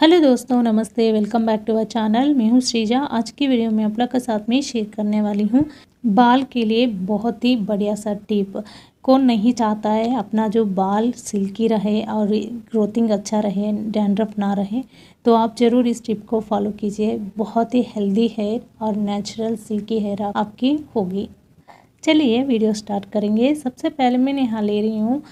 Hello दोस्तों, नमस्ते। Welcome back to our channel. मैं हूँ श्रीजा। आज की वीडियो में आप लोग के साथ में शेयर करने वाली हूँ बाल के लिए बहुत ही बढ़िया सा टिप। कौन नहीं चाहता है अपना जो बाल सिल्की रहे और ग्रोथिंग अच्छा रहे, डैंड्रफ ना रहे, तो आप ज़रूर इस टिप को फॉलो कीजिए। बहुत ही हेल्दी हेयर और नेचुरल सिल्की हेयर आपकी होगी। चलिए वीडियो स्टार्ट करेंगे। सबसे पहले मैंने यहाँ ले रही हूँ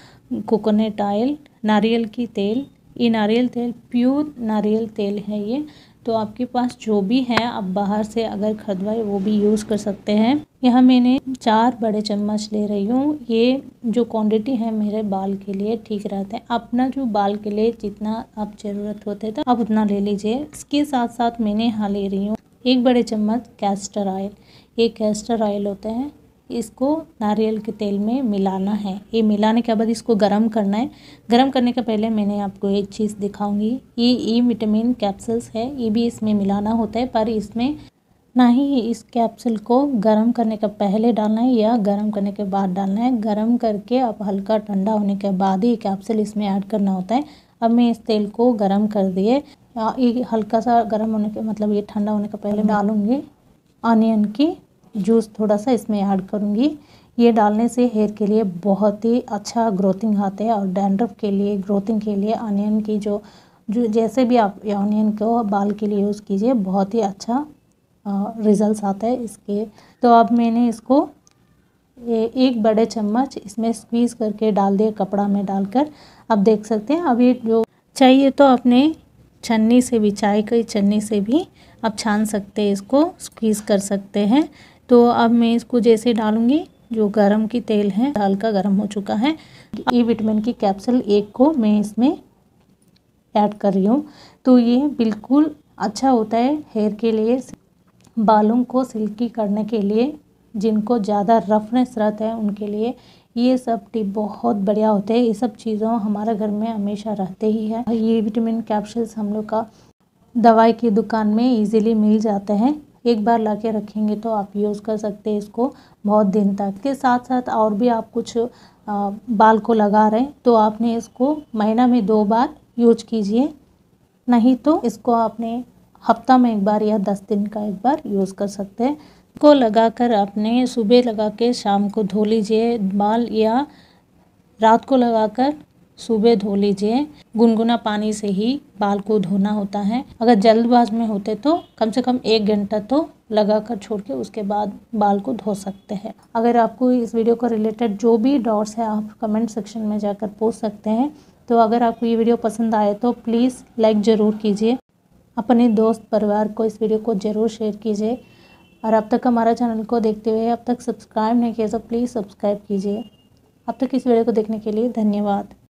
कोकोनट ऑयल, नारियल की तेल। ये नारियल तेल प्योर नारियल तेल है। ये तो आपके पास जो भी है, आप बाहर से अगर खरीदवाए वो भी यूज़ कर सकते हैं। यहाँ मैंने 4 बड़े चम्मच ले रही हूँ। ये जो क्वांटिटी है मेरे बाल के लिए ठीक रहता है। अपना जो बाल के लिए जितना आप ज़रूरत होते तो आप उतना ले लीजिए। इसके साथ साथ मैंने यहाँ ले रही हूँ 1 बड़े चम्मच कैस्टर ऑयल। ये कैस्टर ऑयल होता है, इसको नारियल के तेल में मिलाना है। ये मिलाने के बाद इसको गरम करना है। गरम करने के पहले मैंने आपको एक चीज़ दिखाऊंगी। ये ई विटामिन कैप्सूल्स है, ये भी इसमें मिलाना होता है, पर इसमें ना ही इस कैप्सूल को गरम करने के पहले डालना है या गरम करने के बाद डालना है। गरम करके आप हल्का ठंडा होने के बाद ही कैप्सूल इसमें ऐड करना होता है। अब मैं इस तेल को गरम कर दिए। ये हल्का सा गरम होने के मतलब ये ठंडा होने के पहले डालूँगी। ऑनियन की जूस थोड़ा सा इसमें ऐड करूँगी। ये डालने से हेयर के लिए बहुत ही अच्छा ग्रोथिंग आते हैं और डैंड्रफ के लिए, ग्रोथिंग के लिए अनियन की जो जैसे भी आप अनियन को बाल के लिए यूज़ कीजिए, बहुत ही अच्छा रिजल्ट्स आता है इसके। तो अब मैंने इसको 1 बड़े चम्मच इसमें स्क्वीज़ करके डाल दिए, कपड़ा में डालकर। आप देख सकते हैं। अभी जो चाहिए तो आपने छन्नी से भी, चाय की छन्नी से भी आप छान सकते हैं, इसको स्क्वीज़ कर सकते हैं। तो अब मैं इसको जैसे डालूंगी, जो गरम की तेल है हल्का गरम हो चुका है। ई विटामिन की कैप्सूल 1 को मैं इसमें ऐड कर रही हूँ। तो ये बिल्कुल अच्छा होता है हेयर के लिए, बालों को सिल्की करने के लिए। जिनको ज़्यादा रफनेस रहता है उनके लिए ये सब टिप बहुत बढ़िया होते हैं। ये सब चीज़ों हमारे घर में हमेशा रहते ही है। ये विटामिन कैप्सूल्स हम लोग का दवाई की दुकान में इजीली मिल जाते हैं। एक बार ला के रखेंगे तो आप यूज़ कर सकते हैं इसको बहुत दिन तक। के साथ साथ और भी आप कुछ बाल को लगा रहे हैं तो आपने इसको महीना में 2 बार यूज कीजिए, नहीं तो इसको आपने हफ्ता में 1 बार या 10 दिन का 1 बार यूज़ कर सकते हैं। इसको लगाकर आपने सुबह लगा के शाम को धो लीजिए बाल, या रात को लगाकर सुबह धो लीजिए। गुनगुना पानी से ही बाल को धोना होता है। अगर जल्दबाज में होते तो कम से कम 1 घंटा तो लगा कर छोड़ के उसके बाद बाल को धो सकते हैं। अगर आपको इस वीडियो को रिलेटेड जो भी डाउट्स है आप कमेंट सेक्शन में जाकर पूछ सकते हैं। तो अगर आपको ये वीडियो पसंद आए तो प्लीज़ लाइक ज़रूर कीजिए। अपने दोस्त परिवार को इस वीडियो को ज़रूर शेयर कीजिए। और अब तक हमारा चैनल को देखते हुए अब तक सब्सक्राइब नहीं किया तो प्लीज़ सब्सक्राइब कीजिए। अब तक इस वीडियो को देखने के लिए धन्यवाद।